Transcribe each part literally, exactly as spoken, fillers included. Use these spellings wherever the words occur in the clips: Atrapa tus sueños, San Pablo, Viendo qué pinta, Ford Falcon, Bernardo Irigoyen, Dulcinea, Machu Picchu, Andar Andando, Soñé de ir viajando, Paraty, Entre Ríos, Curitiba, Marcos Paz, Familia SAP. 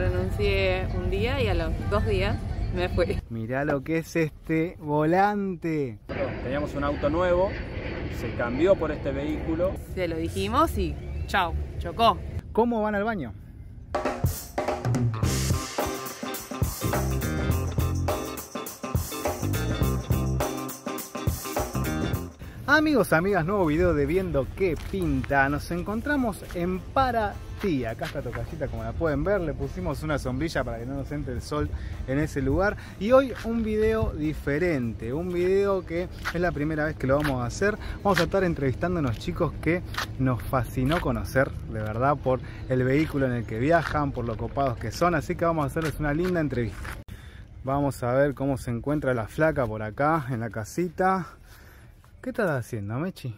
renuncié un día y a los dos días me fui. Mirá lo que es este volante. Teníamos un auto nuevo, se cambió por este vehículo. Se lo dijimos y chao, chocó. ¿Cómo van al baño? Amigos, amigas, nuevo video de Viendo qué pinta. Nos encontramos en Paraty. Acá está Tocallita, como la pueden ver. Le pusimos una sombrilla para que no nos entre el sol en ese lugar. Y hoy un video diferente. Un video que es la primera vez que lo vamos a hacer. Vamos a estar entrevistando a unos chicos que nos fascinó conocer, de verdad, por el vehículo en el que viajan, por lo copados que son. Así que vamos a hacerles una linda entrevista. Vamos a ver cómo se encuentra la flaca por acá, en la casita. ¿Qué estás haciendo, Mechi?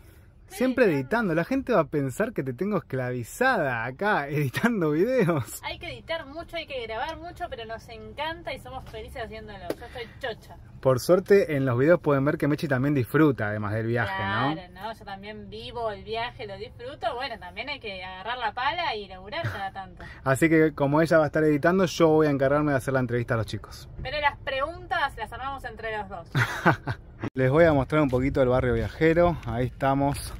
Siempre editando. La gente va a pensar que te tengo esclavizada acá, editando videos. Hay que editar mucho, hay que grabar mucho, pero nos encanta y somos felices haciéndolo. Yo soy chocha. Por suerte, en los videos pueden ver que Mechi también disfruta, además del viaje, ¿no? Claro, no, yo también vivo el viaje, lo disfruto. Bueno, también hay que agarrar la pala y laburar cada tanto. Así que, como ella va a estar editando, yo voy a encargarme de hacer la entrevista a los chicos. Pero las preguntas las armamos entre los dos. Les voy a mostrar un poquito el barrio viajero. Ahí estamos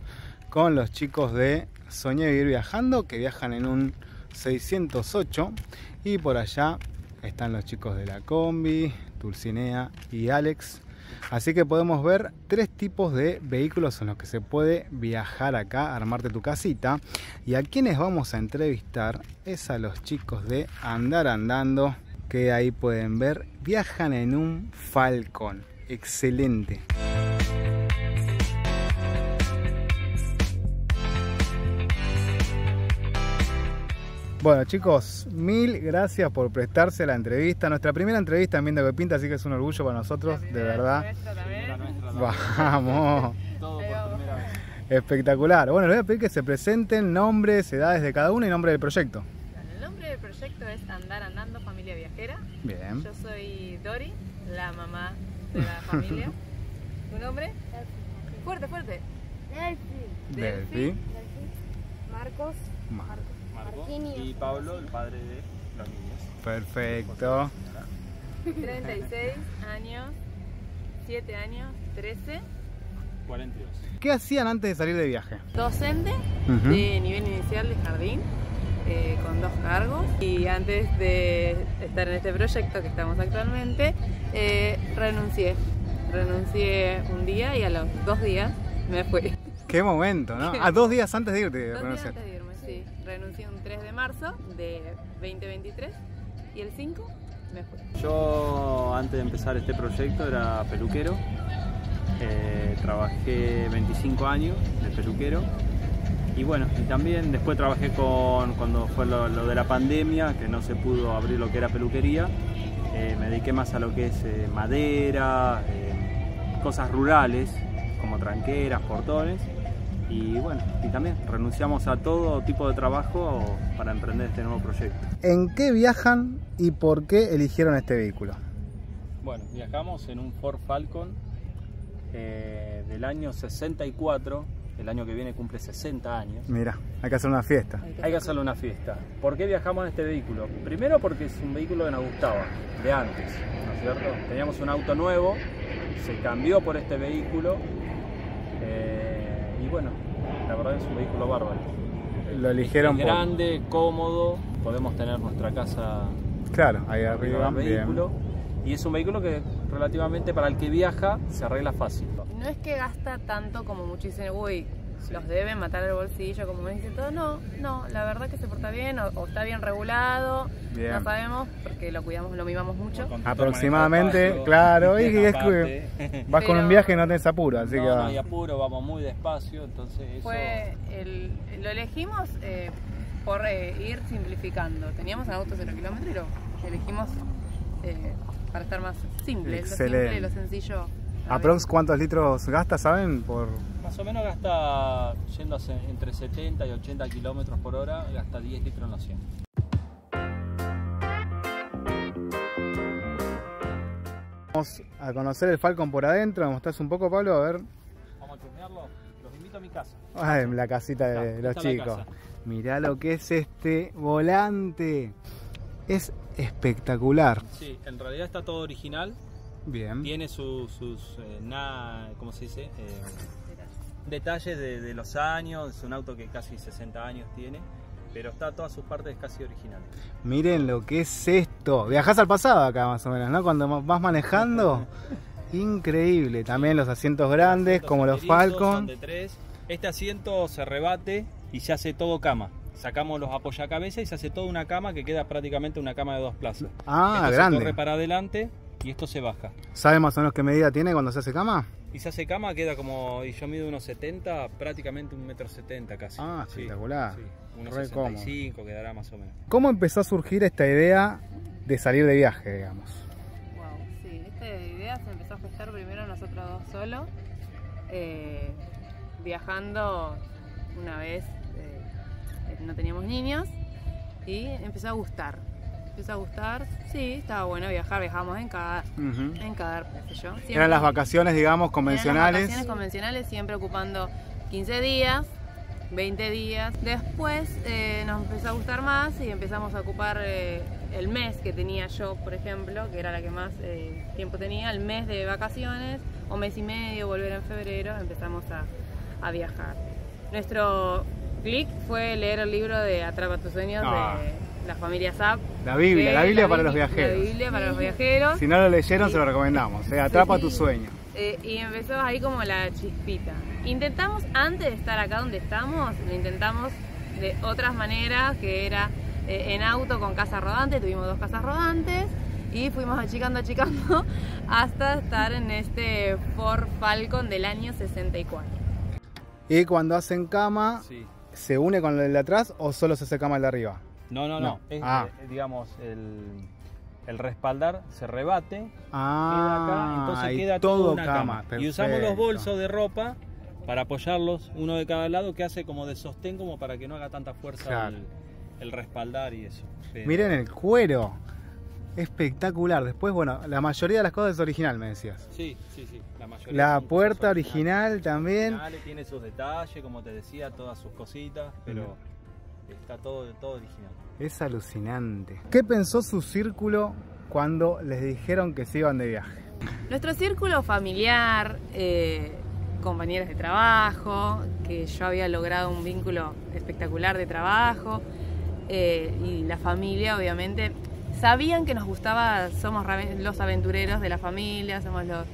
con los chicos de Soñé de ir viajando, que viajan en un seiscientos ocho. Y por allá están los chicos de la combi, Dulcinea y Alex. Así que podemos ver tres tipos de vehículos en los que se puede viajar acá, armarte tu casita. Y a quienes vamos a entrevistar es a los chicos de Andar Andando, que ahí pueden ver, viajan en un Falcon. Excelente. Bueno, chicos, mil gracias por prestarse a la entrevista. Nuestra primera entrevista en Viendo qué pinta, así que es un orgullo para nosotros, de verdad. Vamos. Todo por primera vez. Espectacular. Bueno, les voy a pedir que se presenten, nombres, edades de cada uno y nombre del proyecto. El nombre del proyecto es Andar Andando, Familia Viajera. Bien. Yo soy Dori, la mamá de la familia. ¿Tu nombre? Delphi. Fuerte, fuerte. Delphi. Delphi. Delphi. Marcos. Marcos. Marcos. Y Pablo, el padre de los niños. Perfecto. treinta y seis años, siete años, trece. cuarenta y dos. ¿Qué hacían antes de salir de viaje? Docente uh-huh. de nivel inicial de jardín. Eh, con dos cargos, y antes de estar en este proyecto que estamos actualmente eh, renuncié renuncié un día y a los dos días me fui. Qué momento, ¿no? A dos días antes de irte. Dos días antes de irme, sí. Renuncié un tres de marzo de dos mil veintitrés y el cinco me fui. Yo antes de empezar este proyecto era peluquero, eh, trabajé veinticinco años de peluquero. Y bueno, y también después trabajé con, cuando fue lo, lo de la pandemia, que no se pudo abrir lo que era peluquería, eh, me dediqué más a lo que es eh, madera, eh, cosas rurales, como tranqueras, portones, y bueno, y también renunciamos a todo tipo de trabajo para emprender este nuevo proyecto. ¿En qué viajan y por qué eligieron este vehículo? Bueno, viajamos en un Ford Falcon eh, del año sesenta y cuatro. El año que viene cumple sesenta años. Mira, hay que hacer una fiesta. Hay que hacerle una fiesta. ¿Por qué viajamos en este vehículo? Primero porque es un vehículo que nos gustaba de antes, ¿no es cierto? Teníamos un auto nuevo, se cambió por este vehículo eh, y bueno, la verdad es un vehículo bárbaro. Lo eligieron por... grande, cómodo, podemos tener nuestra casa. Claro, ahí arriba. El vehículo. Y es un vehículo que relativamente para el que viaja se arregla fácil. No es que gasta tanto como muchos dicen, uy, sí, los deben matar el bolsillo, como me dicen todo. No, no, la verdad es que se porta bien o, o está bien regulado, bien. No sabemos, porque lo cuidamos, lo mimamos mucho. Aproximadamente, despacio, claro, y es que vas pero, con un viaje y no tenés apuro, así no, que... No hay apuro, vamos muy despacio, entonces eso... Fue el, lo elegimos eh, por eh, ir simplificando. Teníamos un auto cero kilómetro y lo elegimos... Eh, para estar más simple, excelente. Lo simple, lo sencillo. ¿Aprox cuántos litros gasta, saben? Por... Más o menos gasta, yendo entre setenta y ochenta kilómetros por hora, gasta diez litros en los cien. Vamos a conocer el Falcon por adentro, ¿me mostrás un poco, Pablo? A ver. Vamos a chusmearlo, los invito a mi casa. Ah, en la casita de no, los chicos. Mirá lo que es este volante. es espectacular. Sí, en realidad está todo original. Bien. Tiene sus, sus eh, na, ¿cómo se dice? Eh, detalles de, de los años. Es un auto que casi sesenta años tiene, pero está todas sus partes casi originales. Miren lo que es esto. Viajás al pasado acá más o menos, ¿no? Cuando vas manejando. Increíble. También los asientos grandes, los asientos como los Falcon. De tres. Este asiento se rebate y se hace todo cama. Sacamos los apoyacabezas y se hace toda una cama que queda prácticamente una cama de dos plazas. Ah, esto grande. Se corre para adelante y esto se baja. ¿Sabe más o menos qué medida tiene cuando se hace cama? Y se hace cama, queda como, y yo mido unos setenta, prácticamente un metro setenta casi. Ah, sí, espectacular. Sí, unos sesenta y cinco quedará más o menos. ¿Cómo empezó a surgir esta idea de salir de viaje, digamos? Wow, sí, esta idea se empezó a gestar primero nosotros dos solos, eh, viajando una vez, eh, no teníamos niños, y empezó a gustar. Empezó a gustar, sí, estaba bueno viajar, viajamos en cada, uh-huh. en cada, qué sé yo. Siempre, eran las vacaciones, digamos, convencionales. Eran las vacaciones convencionales, siempre ocupando quince días, veinte días. Después eh, nos empezó a gustar más y empezamos a ocupar eh, el mes que tenía yo, por ejemplo, que era la que más eh, tiempo tenía, el mes de vacaciones, o mes y medio, volver en febrero, empezamos a, a viajar. Nuestro clic fue leer el libro de Atrapa tus sueños, ah. de... la familia S A P. La Biblia, la Biblia para los viajeros. La Biblia para los viajeros. Si no lo leyeron, se lo recomendamos. ¿eh? Atrapa tu sueño. Eh, y empezó ahí como la chispita. Intentamos, antes de estar acá donde estamos, lo intentamos de otras maneras, que era eh, en auto con casa rodante. Tuvimos dos casas rodantes y fuimos achicando, achicando, hasta estar en este Ford Falcon del año sesenta y cuatro. Y cuando hacen cama, sí. ¿se une con el de atrás o solo se hace cama el de arriba? No, no, no. no. Es, ah. eh, digamos, el, el respaldar se rebate, ah, queda acá, entonces queda todo una cama. cama. Y usamos los bolsos de ropa para apoyarlos, uno de cada lado, que hace como de sostén, como para que no haga tanta fuerza claro. el, el respaldar y eso. Pero... Miren el cuero. Espectacular. Después, bueno, la mayoría de las cosas es original, me decías. Sí, sí, sí. La, mayoría la puerta original, original también. Tiene sus detalles, como te decía, todas sus cositas, pero... Mm. Está todo, todo original. Es alucinante. ¿Qué pensó su círculo cuando les dijeron que se iban de viaje? Nuestro círculo familiar, eh, compañeros de trabajo, que yo había logrado un vínculo espectacular de trabajo, eh, y la familia, obviamente, sabían que nos gustaba, somos los aventureros de la familia, somos los,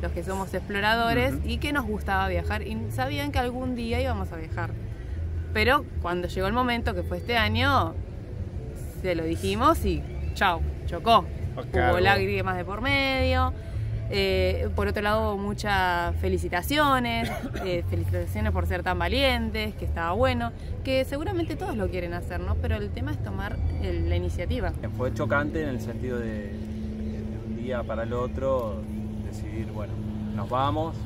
los que somos exploradores, uh-huh. y que nos gustaba viajar, y sabían que algún día íbamos a viajar. Pero cuando llegó el momento, que fue este año, se lo dijimos y chao, chocó. Okay, hubo lágrimas de por medio. Eh, por otro lado, hubo muchas felicitaciones. Eh, felicitaciones por ser tan valientes, que estaba bueno. Que seguramente todos lo quieren hacer, ¿no? Pero el tema es tomar el, la iniciativa. Fue chocante en el sentido de, de un día para el otro decidir, bueno, nos vamos,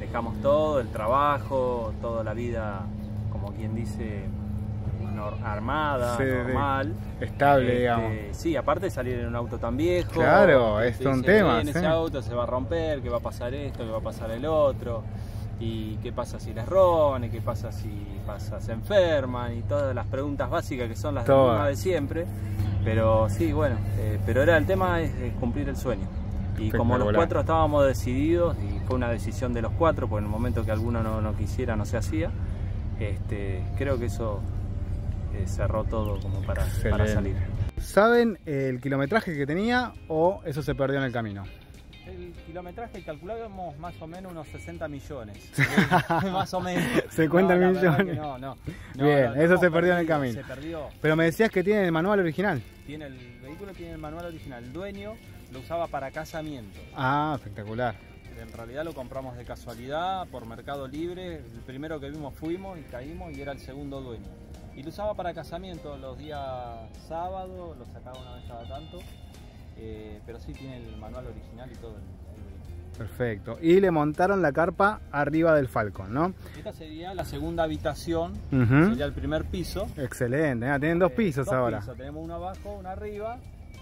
dejamos todo, el trabajo, toda la vida... como quien dice, armada, sí, normal. Estable, este, digamos. Sí, aparte de salir en un auto tan viejo. Claro, es un tema. En ese auto se va a romper, que va a pasar esto, que va a pasar el otro. Y qué pasa si les roban, y qué pasa si pasa, se enferman, y todas las preguntas básicas que son las mismas de siempre. Pero sí, bueno, eh, pero era el tema es, es cumplir el sueño. Y como los cuatro estábamos decididos, y fue una decisión de los cuatro, porque en el momento que alguno no, no quisiera, no se hacía. Este, creo que eso eh, cerró todo como para, para salir. ¿Saben el kilometraje que tenía o eso se perdió en el camino? El kilometraje calculábamos más o menos unos sesenta millones. Más o menos. cincuenta millones. No, no. no Bien, no, no, eso no, se perdió en el camino. Se perdió. Pero me decías que tiene el manual original. Tiene el vehículo, tiene el manual original. El dueño lo usaba para casamiento. Ah, espectacular. En realidad lo compramos de casualidad, por Mercado Libre. El primero que vimos fuimos y caímos y era el segundo dueño. Y lo usaba para casamiento los días sábados, lo sacaba una vez cada tanto. Eh, pero sí tiene el manual original y todo. Perfecto. Y le montaron la carpa arriba del Falcon, ¿no? Esta sería la segunda habitación, uh-huh. sería el primer piso. Excelente, ¿eh? Tienen dos pisos eh, dos ahora. Pisos. Tenemos uno abajo, uno arriba.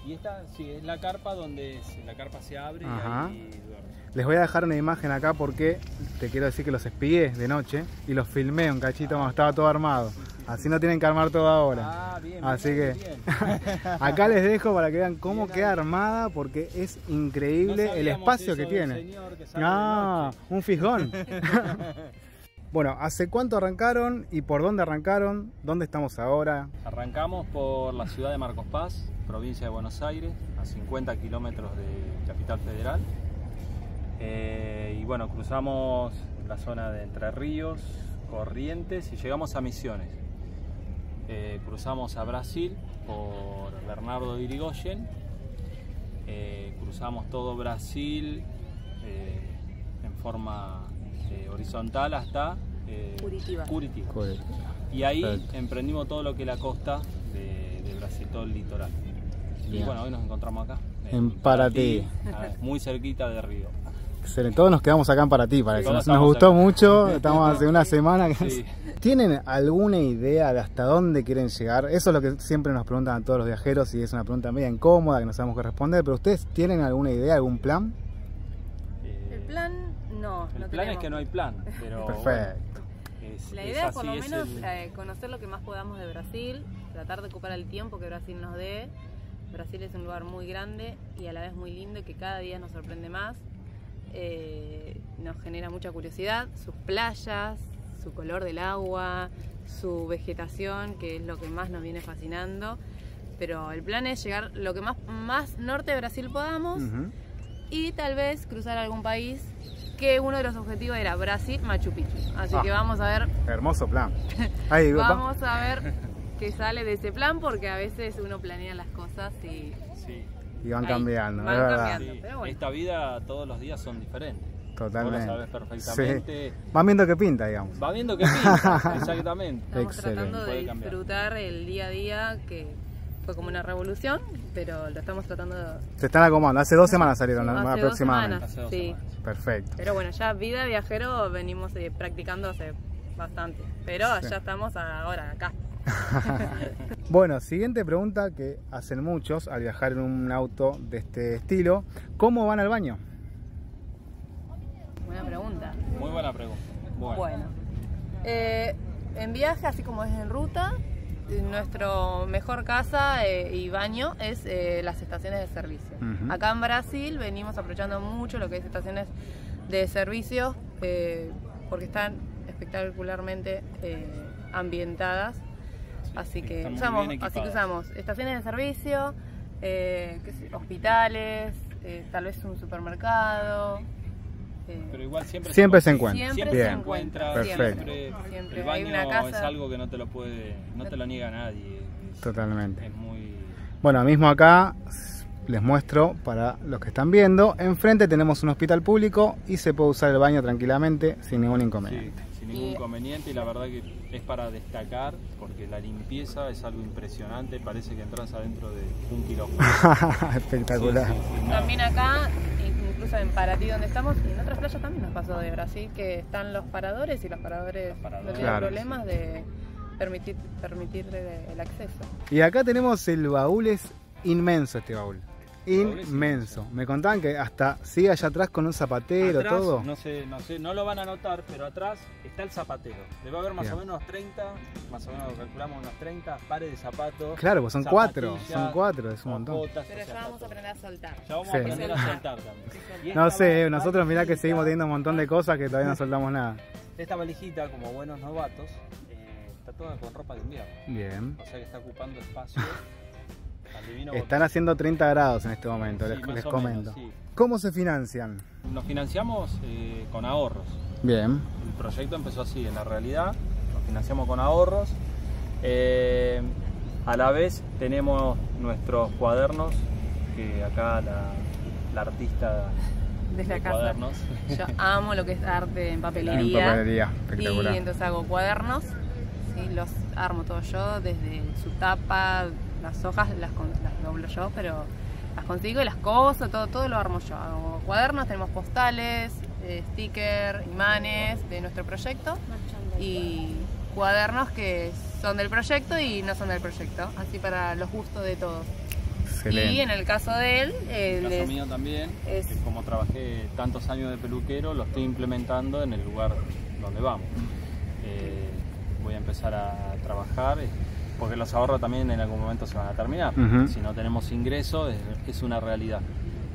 Y esta sí, es la carpa donde la carpa se abre Ajá. y ahí duerme. Les voy a dejar una imagen acá porque te quiero decir que los espié de noche y los filmé un cachito ah, cuando estaba todo armado. Sí, sí. Así no tienen que armar todo ahora. Ah, bien, así bien, que bien. Acá les dejo para que vean cómo bien, queda armada, porque es increíble no el espacio que tiene. Ah, no, un fijón. Bueno, ¿hace cuánto arrancaron y por dónde arrancaron? ¿Dónde estamos ahora? Arrancamos por la ciudad de Marcos Paz, provincia de Buenos Aires, a cincuenta kilómetros de Capital Federal. Eh, y bueno, cruzamos la zona de Entre Ríos, Corrientes y llegamos a Misiones. Eh, cruzamos a Brasil por Bernardo Irigoyen. Eh, cruzamos todo Brasil eh, en forma... Eh, horizontal hasta eh, Curitiba. Curitiba. Y ahí Perfecto. emprendimos todo lo que es la costa de, de Brasil, todo el litoral. Bien. Y bueno, hoy nos encontramos acá. En, en Paraty. Paraty muy cerquita de Río. Excelente. Todos nos quedamos acá en Paraty, para sí, que nos, nos gustó acá. mucho. Estamos hace una semana. Sí. ¿Tienen alguna idea de hasta dónde quieren llegar? Eso es lo que siempre nos preguntan a todos los viajeros y es una pregunta media incómoda que no sabemos qué responder. Pero ¿ustedes tienen alguna idea, algún plan? Eh... El plan... No, el no plan tenemos. es que no hay plan, pero Perfecto. Bueno, es, la idea es, así, es por lo menos el... eh, conocer lo que más podamos de Brasil, tratar de ocupar el tiempo que Brasil nos dé. Brasil es un lugar muy grande y a la vez muy lindo y que cada día nos sorprende más. Eh, nos genera mucha curiosidad, sus playas, su color del agua, su vegetación, que es lo que más nos viene fascinando. Pero el plan es llegar lo que más, más norte de Brasil podamos uh-huh. y tal vez cruzar algún país. Que uno de los objetivos era Brasil, Machu Picchu. Así ah, que vamos a ver... Hermoso plan. Ahí, vamos a ver qué sale de ese plan, porque a veces uno planea las cosas y... Sí. Y van ahí, cambiando, van es cambiando. Sí. Pero bueno. Esta vida todos los días son diferentes. Totalmente. Vos lo sabés perfectamente. Sí. Van viendo qué pinta, digamos. Van viendo qué pinta, exactamente. Estamos Excelente. tratando de disfrutar el día a día que... Fue como una revolución, pero lo estamos tratando de... Se están acomodando, hace dos semanas salieron sí, hace aproximadamente. Dos semanas, sí. Perfecto. Pero bueno, ya vida viajero venimos eh, practicando hace bastante, pero sí. ya estamos ahora acá. Bueno, siguiente pregunta que hacen muchos al viajar en un auto de este estilo. ¿Cómo van al baño? Buena pregunta. Muy buena pregunta. Bueno. bueno eh, en viaje, así como es en ruta... Nuestro mejor casa eh, y baño es eh, las estaciones de servicio. Uh-huh. Acá en Brasil venimos aprovechando mucho lo que es estaciones de servicio eh, porque están espectacularmente eh, ambientadas. Sí, así, que usamos, así que usamos estaciones de servicio, eh, qué sé, hospitales, eh, tal vez un supermercado. Pero igual siempre, siempre se encuentra. Siempre Bien. se encuentra. Perfecto. Siempre, siempre. El baño Hay una casa. es algo que no te lo puede, no te lo niega nadie. Es, Totalmente. Es muy... Bueno, mismo acá les muestro para los que están viendo. Enfrente tenemos un hospital público y se puede usar el baño tranquilamente sin ningún inconveniente. Sí, sin ningún inconveniente y la verdad que es para destacar porque la limpieza es algo impresionante. Parece que entras adentro de un kilómetro. Espectacular. Sí, sí, sí, También acá... Incluso en Paraty donde estamos y en otras playas también nos pasó de Brasil que están los paradores y los paradores, los paradores. no tienen claro, problemas sí. de permitir, permitirle el acceso. Y acá tenemos el baúl, es inmenso este baúl, inmenso. Me contaban que hasta sigue allá atrás con un zapatero, atrás, todo. No sé, no sé, no lo van a notar, pero atrás está el zapatero. Debe haber más Bien. o menos treinta, más o menos calculamos unos treinta pares de zapatos. Claro, pues son cuatro, son cuatro, es un montón. Botas, pero ya vamos a aprender a soltar. Ya vamos sí. a aprender a soltar también. No sé, nosotros mirá que seguimos teniendo un montón de cosas que todavía no soltamos nada. Esta valijita, como buenos novatos, eh, está toda con ropa de invierno. Bien. O sea que está ocupando espacio. Están haciendo treinta grados en este momento, sí, les, les comento. Menos, sí. ¿Cómo se financian? Nos financiamos eh, con ahorros. Bien. El proyecto empezó así, en la realidad, nos financiamos con ahorros. Eh, a la vez tenemos nuestros cuadernos, que acá la, la artista de la casa. Cuadernos. Yo amo lo que es arte en papelería. En papelería, espectacular. Y entonces hago cuadernos, ¿sí? Los armo todo yo, desde su tapa... Las hojas las, las doblo yo, pero las consigo y las coso, todo, todo lo armo yo. Hago cuadernos, tenemos postales, eh, stickers, imanes de nuestro proyecto y cuadernos que son del proyecto y no son del proyecto, así para los gustos de todos. Excelente. Y en el caso de él... Eh, en el caso mío también, es... que como trabajé tantos años de peluquero, lo estoy implementando en el lugar donde vamos. Eh, voy a empezar a trabajar, porque los ahorros también en algún momento se van a terminar. Uh-huh. Si no tenemos ingresos, es, es una realidad.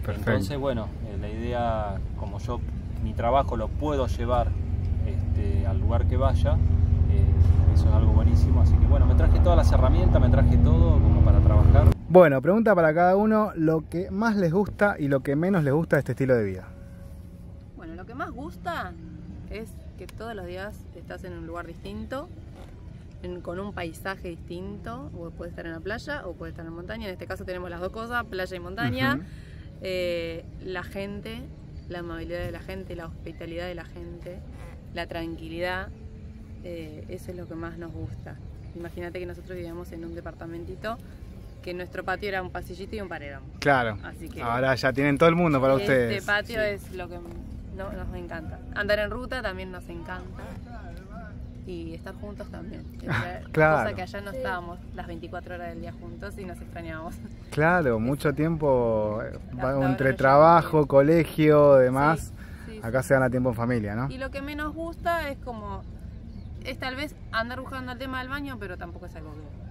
Perfecto. Entonces, bueno, la idea, como yo mi trabajo lo puedo llevar este, al lugar que vaya, eh, eso es algo buenísimo. Así que bueno, me traje todas las herramientas, me traje todo como para trabajar. Bueno, pregunta para cada uno, lo que más les gusta y lo que menos les gusta de este estilo de vida. Bueno, lo que más gusta es que todos los días estás en un lugar distinto, en, con un paisaje distinto. Puedes estar en la playa o puedes estar en la montaña. En este caso tenemos las dos cosas, playa y montaña. Uh-huh. eh, la gente, la amabilidad de la gente, la hospitalidad de la gente, la tranquilidad, eh, eso es lo que más nos gusta. Imagínate que nosotros vivíamos en un departamentito que nuestro patio era un pasillito y un paredón. Claro. Así que ahora ya tienen todo el mundo para este ustedes. Este patio sí. Es lo que no, nos encanta. Andar en ruta también nos encanta. Y estar juntos también. Claro. Cosa que allá no estábamos las veinticuatro horas del día juntos y nos extrañábamos. Claro, mucho tiempo entre trabajo, colegio, demás. Sí, sí, acá sí. Se dan a tiempo en familia, ¿no? Y lo que menos gusta es como, es tal vez andar buscando el tema del baño, pero tampoco es algo que...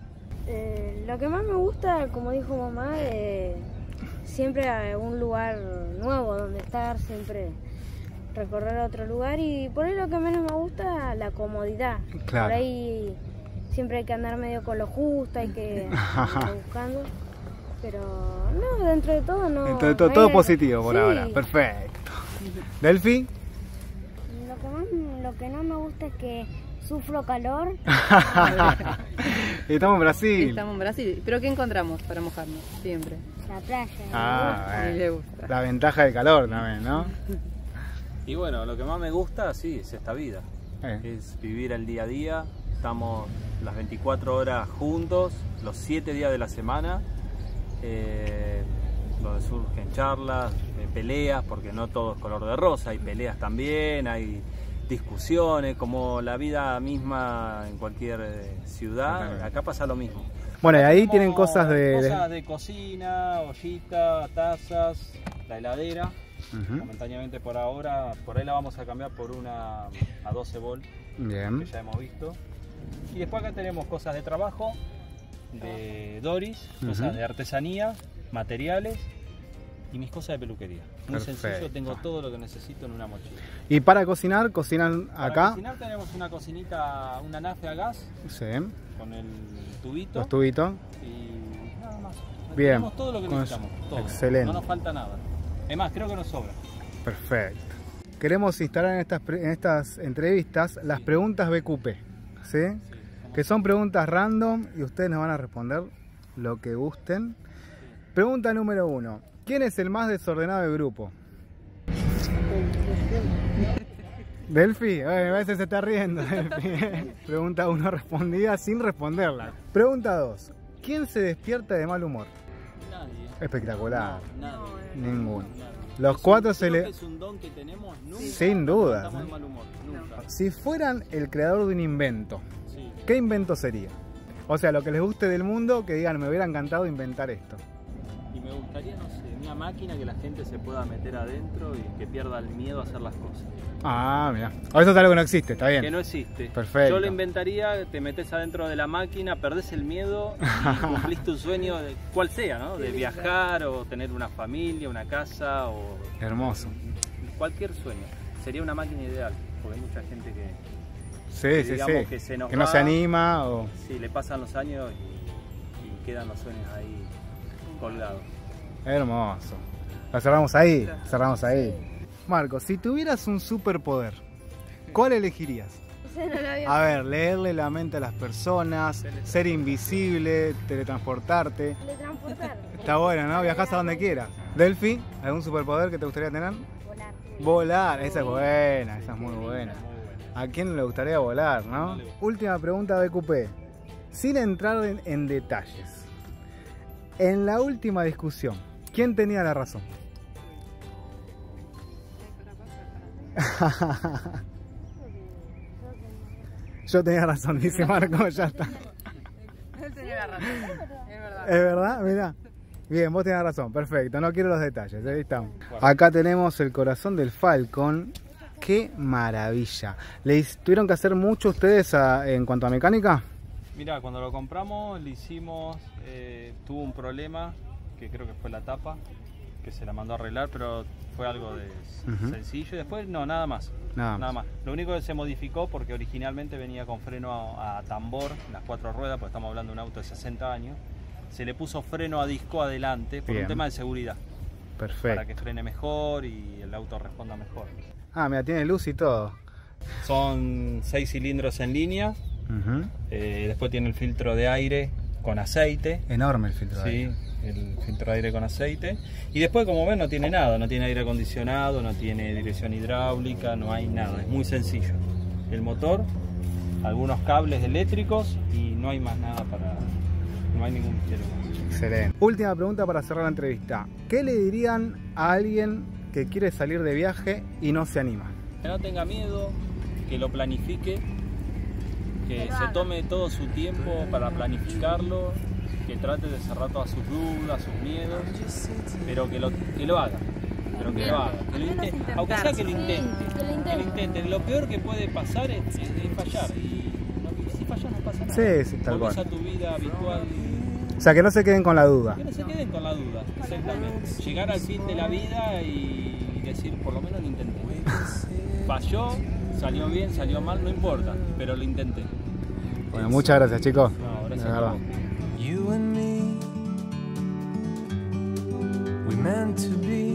Eh, lo que más me gusta, como dijo mamá, eh, siempre hay un lugar nuevo donde estar, siempre recorrer otro lugar. Y por ahí lo que menos me gusta, la comodidad. Claro. Por ahí siempre hay que andar medio con lo justo, hay que andar buscando. Pero no, dentro de todo no. Dentro de todo, no todo hay... positivo por sí. Ahora, perfecto. ¿Delfi? Lo que más, lo que no me gusta es que sufro calor. Estamos en Brasil. Estamos en Brasil. ¿Pero qué encontramos para mojarnos? Siempre. La playa. Ah, le gusta. La ventaja del calor también, ¿no? Y bueno, lo que más me gusta, sí, es esta vida. Eh. Es vivir el día a día. Estamos las veinticuatro horas juntos, los siete días de la semana. Eh, donde surgen charlas, eh, peleas, porque no todo es color de rosa. Hay peleas también, hay... discusiones, como la vida misma en cualquier ciudad, acá pasa lo mismo. Bueno, y ahí tienen cosas de... Cosas de cocina, ollita, tazas, la heladera, uh-huh. Momentáneamente por ahora, por ahí la vamos a cambiar por una a doce volt, bien. Que ya hemos visto. Y después acá tenemos cosas de trabajo, de Doris, uh-huh. Cosas de artesanía, materiales. Y mis cosas de peluquería. Muy perfecto. Sencillo, tengo todo lo que necesito en una mochila. ¿Y para cocinar, cocinan para acá? Para cocinar tenemos una cocinita, una nafre a gas. Sí. Con el tubito. Los tubitos. Y nada más. Bien. Tenemos todo lo que necesitamos. Todo. Excelente. No nos falta nada. Es más, creo que nos sobra. Perfecto. Queremos instalar en estas, en estas entrevistas las sí. Preguntas B Q P. ¿Sí? Sí, que son preguntas random y ustedes nos van a responder lo que gusten. Sí. Pregunta número uno. ¿Quién es el más desordenado del grupo? Delfi, a veces se está riendo. Delfi. Pregunta uno respondida sin responderla. Pregunta dos. ¿Quién se despierta de mal humor? Nadie. Espectacular. No, nadie. Ninguno. Nadie. Los es cuatro un, se le... Es un don que tenemos, nunca sin duda. Estamos de mal humor, nunca. Si fueran el creador de un invento, sí. ¿Qué invento sería? O sea, lo que les guste del mundo, que digan, me hubiera encantado inventar esto. Y me gustaría, no sé, una máquina que la gente se pueda meter adentro y que pierda el miedo a hacer las cosas. Ah, mira. O eso es algo que no existe, está bien. Que no existe. Perfecto. Yo lo inventaría, te metes adentro de la máquina, perdés el miedo y cumplís tu sueño, de, cual sea, ¿no? De viajar o tener una familia, una casa o... Hermoso. Cualquier sueño. Sería una máquina ideal, porque hay mucha gente que... Sí, que sí, digamos, sí. Que, se nos que no va, se anima o... Sí, le pasan los años y, y quedan los sueños ahí... colgado. Hermoso. La cerramos ahí, cerramos ahí. Marcos, si tuvieras un superpoder, ¿cuál elegirías? A ver, leerle la mente a las personas, ser invisible, teletransportarte. Teletransportar. Está bueno, ¿no? Viajás a donde quieras. Delfi, ¿algún superpoder que te gustaría tener? Volar. Volar, esa es buena, esa es muy buena. ¿A quién le gustaría volar, no? Última pregunta de Coupé. Sin entrar en, en detalles. En la última discusión, ¿quién tenía la razón? Yo tenía razón, dice Marco, ya está. Él tenía la razón, es verdad. ¿Es verdad? Mirá. Bien, vos tenías razón, perfecto, no quiero los detalles, ahí estamos. Acá tenemos el corazón del Falcon ¡Qué maravilla! ¿Le tuvieron que hacer mucho ustedes a, en cuanto a mecánica? Mirá, cuando lo compramos le hicimos, eh, tuvo un problema, que creo que fue la tapa, que se la mandó a arreglar, pero fue algo de uh-huh. sencillo. Y después no, nada más. Nada, nada más. más. Lo único que se modificó, porque originalmente venía con freno a, a tambor, las cuatro ruedas, porque estamos hablando de un auto de sesenta años, se le puso freno a disco adelante por Bien. un tema de seguridad. Perfecto. Para que frene mejor y el auto responda mejor. Ah, mira, tiene luz y todo. Son seis cilindros en línea. Uh-huh. eh, después tiene el filtro de aire con aceite. Enorme el filtro de sí, aire. el filtro de aire con aceite. Y después, como ven, no tiene nada. No tiene aire acondicionado, no tiene dirección hidráulica, no hay nada. Es muy sencillo. El motor, algunos cables eléctricos y no hay más nada para... No hay ningún misterio más. Excelente. Última pregunta para cerrar la entrevista. ¿Qué le dirían a alguien que quiere salir de viaje y no se anima? Que no tenga miedo, que lo planifique, que se tome todo su tiempo para planificarlo, que trate de cerrar todas sus dudas, sus miedos, pero que lo, que lo haga, pero que lo haga, que lo intente, aunque sea que lo intente, que lo intente. Que lo intente. Lo peor que puede pasar es, es, es fallar, y no, si fallas no pasa nada, sí, sí, tal cual. Volvés a tu vida habitual. O sea, que no se queden con la duda. Que no se queden con la duda, exactamente. Llegar al fin de la vida y decir, por lo menos lo intenté. Falló, salió bien, salió mal, no importa, pero lo intenté. Bueno, muchas gracias, chicos. No, gracias a vos. You and me, we meant to be.